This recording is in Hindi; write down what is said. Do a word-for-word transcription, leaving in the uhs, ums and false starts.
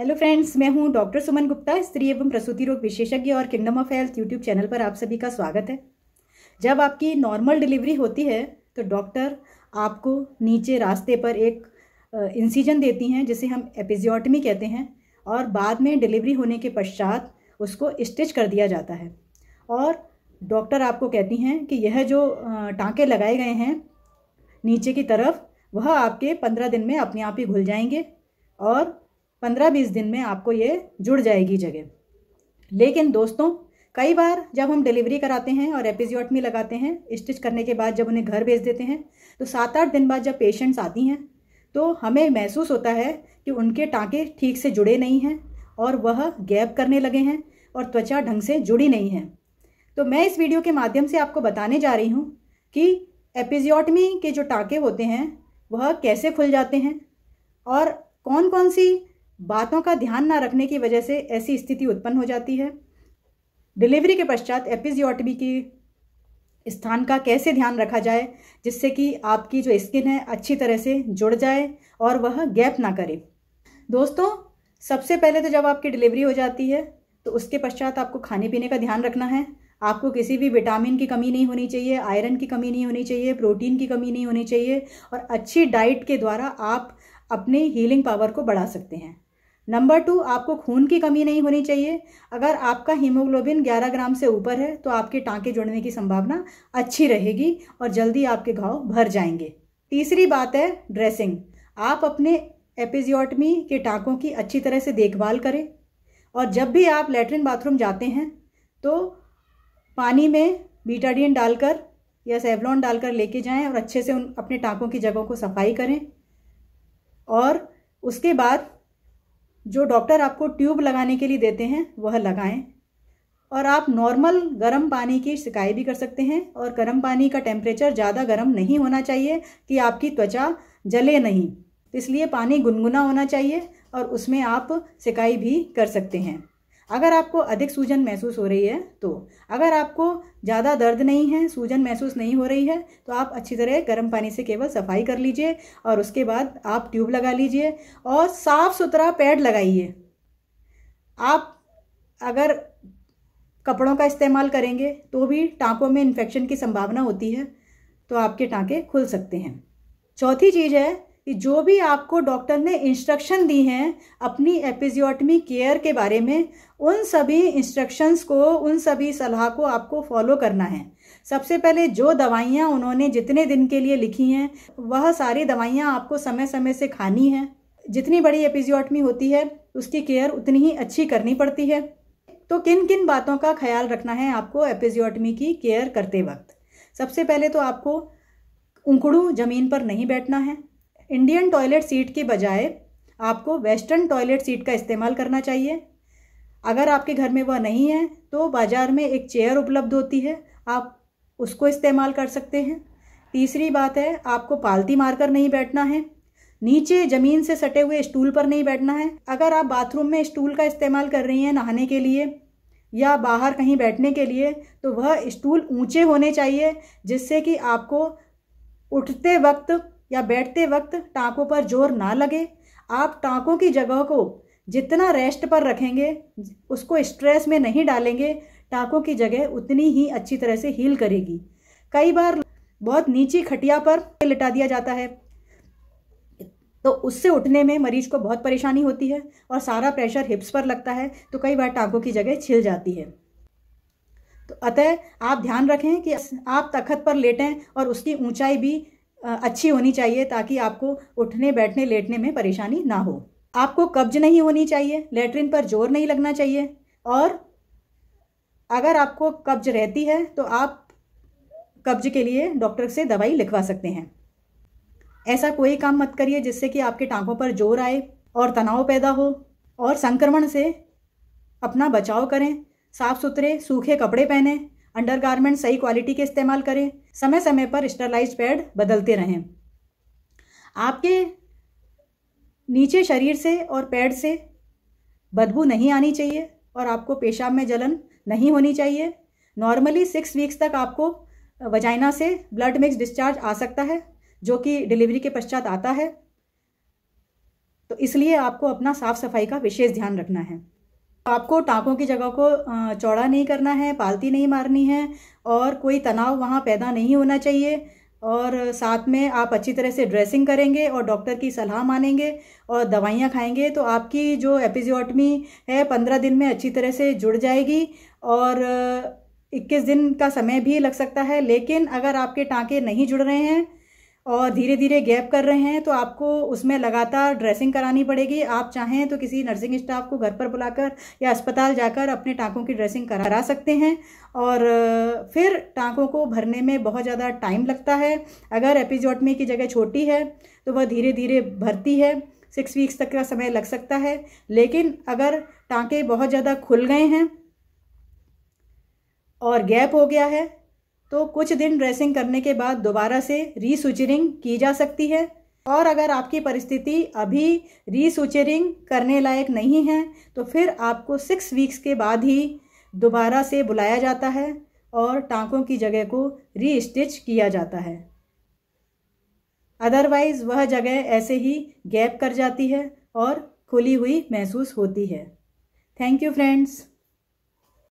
हेलो फ्रेंड्स, मैं हूं डॉक्टर सुमन गुप्ता, स्त्री एवं प्रसूति रोग विशेषज्ञ और kingdom of health YouTube channel पर आप सभी का स्वागत है। जब आपकी नॉर्मल डिलीवरी होती है तो डॉक्टर आपको नीचे रास्ते पर एक इंसिजन देती हैं जिसे हम एपिसियोटमी कहते हैं, और बाद में डिलीवरी होने के पश्चात उसको स्टिच कर दिया जाता है। और डॉक्टर आपको कहती हैं कि यह जो टाँके लगाए गए हैं नीचे की तरफ, वह आपके पंद्रह दिन में अपने आप ही घुल जाएंगे और पंद्रह बीस दिन में आपको ये जुड़ जाएगी जगह। लेकिन दोस्तों, कई बार जब हम डिलीवरी कराते हैं और एपिसियोटमी लगाते हैं, स्टिच करने के बाद जब उन्हें घर भेज देते हैं तो सात आठ दिन बाद जब पेशेंट्स आती हैं तो हमें महसूस होता है कि उनके टाँके ठीक से जुड़े नहीं हैं और वह गैप करने लगे हैं और त्वचा ढंग से जुड़ी नहीं है। तो मैं इस वीडियो के माध्यम से आपको बताने जा रही हूँ कि एपिसियोटमी के जो टाँके होते हैं वह कैसे खुल जाते हैं और कौन कौन सी बातों का ध्यान ना रखने की वजह से ऐसी स्थिति उत्पन्न हो जाती है। डिलीवरी के पश्चात एपिसियोटमी के स्थान का कैसे ध्यान रखा जाए जिससे कि आपकी जो स्किन है अच्छी तरह से जुड़ जाए और वह गैप ना करे। दोस्तों, सबसे पहले तो जब आपकी डिलीवरी हो जाती है तो उसके पश्चात आपको खाने पीने का ध्यान रखना है। आपको किसी भी विटामिन की कमी नहीं होनी चाहिए, आयरन की कमी नहीं होनी चाहिए, प्रोटीन की कमी नहीं होनी चाहिए, और अच्छी डाइट के द्वारा आप अपने हीलिंग पावर को बढ़ा सकते हैं। नंबर टू, आपको खून की कमी नहीं होनी चाहिए। अगर आपका हीमोग्लोबिन ग्यारह ग्राम से ऊपर है तो आपके टाँके जुड़ने की संभावना अच्छी रहेगी और जल्दी आपके घाव भर जाएंगे। तीसरी बात है ड्रेसिंग। आप अपने एपिसियोटमी के टाँकों की अच्छी तरह से देखभाल करें, और जब भी आप लैट्रिन बाथरूम जाते हैं तो पानी में बीटाडीन डालकर या सेवलॉन डालकर लेके जाएं और अच्छे से उन अपने टाँकों की जगहों को सफाई करें। और उसके बाद जो डॉक्टर आपको ट्यूब लगाने के लिए देते हैं वह लगाएं, और आप नॉर्मल गर्म पानी की सिकाई भी कर सकते हैं। और गर्म पानी का टेम्परेचर ज़्यादा गर्म नहीं होना चाहिए कि आपकी त्वचा जले नहीं, इसलिए पानी गुनगुना होना चाहिए और उसमें आप सिकाई भी कर सकते हैं। अगर आपको अधिक सूजन महसूस हो रही है तो, अगर आपको ज़्यादा दर्द नहीं है, सूजन महसूस नहीं हो रही है, तो आप अच्छी तरह गर्म पानी से केवल सफाई कर लीजिए और उसके बाद आप ट्यूब लगा लीजिए और साफ़ सुथरा पैड लगाइए। आप अगर कपड़ों का इस्तेमाल करेंगे तो भी टाँकों में इन्फेक्शन की संभावना होती है, तो आपके टाँके खुल सकते हैं। चौथी चीज़ है कि जो भी आपको डॉक्टर ने इंस्ट्रक्शन दी हैं अपनी एपिसियोटमी केयर के बारे में, उन सभी इंस्ट्रक्शंस को, उन सभी सलाह को आपको फॉलो करना है। सबसे पहले जो दवाइयाँ उन्होंने जितने दिन के लिए लिखी हैं वह सारी दवाइयाँ आपको समय समय से खानी है। जितनी बड़ी एपिसियोटमी होती है उसकी केयर उतनी ही अच्छी करनी पड़ती है। तो किन किन बातों का ख्याल रखना है आपको एपिसियोटमी की केयर करते वक्त? सबसे पहले तो आपको उंकड़ू ज़मीन पर नहीं बैठना है। इंडियन टॉयलेट सीट के बजाय आपको वेस्टर्न टॉयलेट सीट का इस्तेमाल करना चाहिए। अगर आपके घर में वह नहीं है तो बाज़ार में एक चेयर उपलब्ध होती है, आप उसको इस्तेमाल कर सकते हैं। तीसरी बात है, आपको पालती मारकर नहीं बैठना है। नीचे ज़मीन से सटे हुए स्टूल पर नहीं बैठना है। अगर आप बाथरूम में स्टूल का इस्तेमाल कर रही हैं नहाने के लिए या बाहर कहीं बैठने के लिए, तो वह स्टूल ऊँचे होने चाहिए जिससे कि आपको उठते वक्त या बैठते वक्त टाँकों पर जोर ना लगे। आप टाँकों की जगह को जितना रेस्ट पर रखेंगे, उसको स्ट्रेस में नहीं डालेंगे, टाँकों की जगह उतनी ही अच्छी तरह से हील करेगी। कई बार बहुत नीची खटिया पर लिटा दिया जाता है तो उससे उठने में मरीज को बहुत परेशानी होती है और सारा प्रेशर हिप्स पर लगता है, तो कई बार टाँकों की जगह छिल जाती है। तो अतः आप ध्यान रखें कि आप तखत पर लेटें और उसकी ऊंचाई भी अच्छी होनी चाहिए ताकि आपको उठने बैठने लेटने में परेशानी ना हो। आपको कब्ज नहीं होनी चाहिए, लैट्रिन पर जोर नहीं लगना चाहिए, और अगर आपको कब्ज रहती है तो आप कब्ज के लिए डॉक्टर से दवाई लिखवा सकते हैं। ऐसा कोई काम मत करिए जिससे कि आपके टाँकों पर जोर आए और तनाव पैदा हो, और संक्रमण से अपना बचाव करें। साफ़ सुथरे सूखे कपड़े पहने, अंडरगारमेंट सही क्वालिटी के इस्तेमाल करें, समय समय पर स्टरलाइज पैड बदलते रहें। आपके नीचे शरीर से और पैड से बदबू नहीं आनी चाहिए, और आपको पेशाब में जलन नहीं होनी चाहिए। नॉर्मली सिक्स वीक्स तक आपको वजाइना से ब्लड मिक्स डिस्चार्ज आ सकता है जो कि डिलीवरी के पश्चात आता है। तो इसलिए आपको अपना साफ सफाई का विशेष ध्यान रखना है। आपको टाँकों की जगह को चौड़ा नहीं करना है, पालती नहीं मारनी है और कोई तनाव वहाँ पैदा नहीं होना चाहिए। और साथ में आप अच्छी तरह से ड्रेसिंग करेंगे और डॉक्टर की सलाह मानेंगे और दवाइयाँ खाएंगे तो आपकी जो एपिसियोटमी है पंद्रह दिन में अच्छी तरह से जुड़ जाएगी और इक्कीस दिन का समय भी लग सकता है। लेकिन अगर आपके टाँके नहीं जुड़ रहे हैं और धीरे धीरे गैप कर रहे हैं तो आपको उसमें लगातार ड्रेसिंग करानी पड़ेगी। आप चाहें तो किसी नर्सिंग स्टाफ को घर पर बुलाकर या अस्पताल जाकर अपने टाँकों की ड्रेसिंग करा सकते हैं। और फिर टाँकों को भरने में बहुत ज़्यादा टाइम लगता है। अगर एपिसियोटमी की जगह छोटी है तो वह धीरे धीरे भरती है, सिक्स वीक्स तक का समय लग सकता है। लेकिन अगर टाँके बहुत ज़्यादा खुल गए हैं और गैप हो गया है तो कुछ दिन ड्रेसिंग करने के बाद दोबारा से रीसुचरिंग की जा सकती है। और अगर आपकी परिस्थिति अभी रीसुचरिंग करने लायक नहीं है तो फिर आपको सिक्स वीक्स के बाद ही दोबारा से बुलाया जाता है और टाँकों की जगह को री स्टिच किया जाता है। अदरवाइज़ वह जगह ऐसे ही गैप कर जाती है और खुली हुई महसूस होती है। Thank you friends.